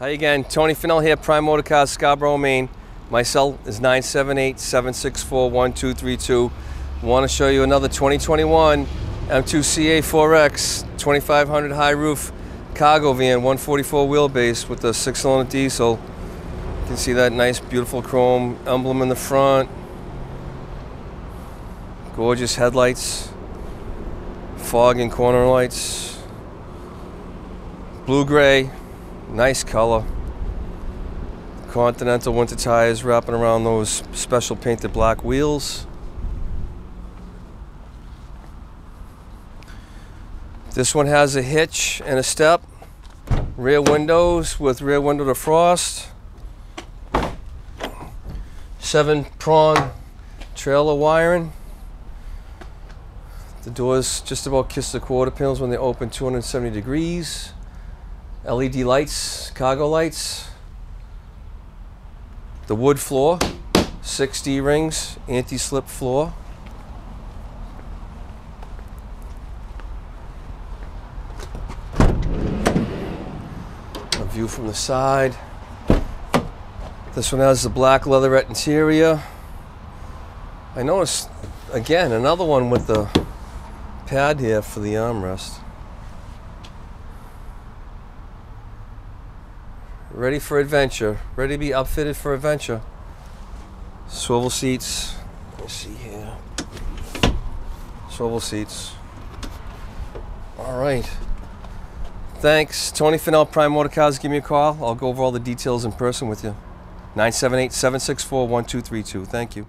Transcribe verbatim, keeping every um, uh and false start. Hi again, Tony Fennell here, Prime Motor Cars, Scarborough, Maine. My cell is nine seven eight, seven six four, one two three two. I want to show you another twenty twenty-one M two C A four X twenty-five hundred high roof cargo van, one forty-four wheelbase with a six-cylinder diesel. You can see that nice, beautiful chrome emblem in the front. Gorgeous headlights, fog and corner lights, blue-gray. Nice color. Continental winter tires wrapping around those special painted black wheels. This one has a hitch and a step. Rear windows with rear window defrost. Seven prong trailer wiring. The doors just about kiss the quarter panels when they open two hundred seventy degrees. L E D lights, cargo lights, the wood floor, six D rings, anti-slip floor. A view from the side. This one has the black leatherette interior. I noticed, again, another one with the pad here for the armrest. Ready for adventure, ready to be upfitted for adventure. Swivel seats, let's see here. Swivel seats. All right. Thanks, Tony Fennell, Prime Motor Cars, give me a call. I'll go over all the details in person with you. nine seven eight, seven six four, one two three two, thank you.